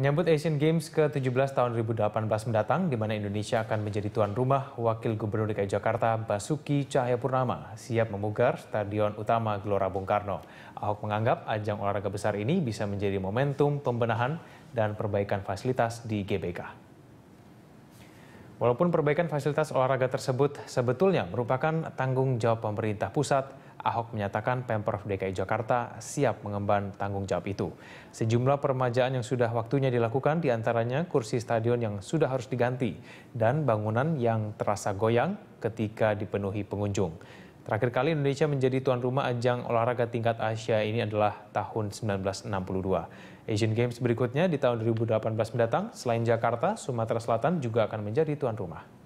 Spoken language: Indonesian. Menyambut Asian Games ke-17 tahun 2018 mendatang, di mana Indonesia akan menjadi tuan rumah, Wakil Gubernur DKI Jakarta Basuki Tjahaja Purnama siap memugar Stadion Utama Gelora Bung Karno. Ahok menganggap ajang olahraga besar ini bisa menjadi momentum pembenahan dan perbaikan fasilitas di GBK. Walaupun perbaikan fasilitas olahraga tersebut sebetulnya merupakan tanggung jawab pemerintah pusat, Ahok menyatakan Pemprov DKI Jakarta siap mengemban tanggung jawab itu. Sejumlah peremajaan yang sudah waktunya dilakukan, diantaranya kursi stadion yang sudah harus diganti dan bangunan yang terasa goyang ketika dipenuhi pengunjung. Terakhir kali Indonesia menjadi tuan rumah ajang olahraga tingkat Asia ini adalah tahun 1962. Asian Games berikutnya di tahun 2018 mendatang, selain Jakarta, Sumatera Selatan juga akan menjadi tuan rumah.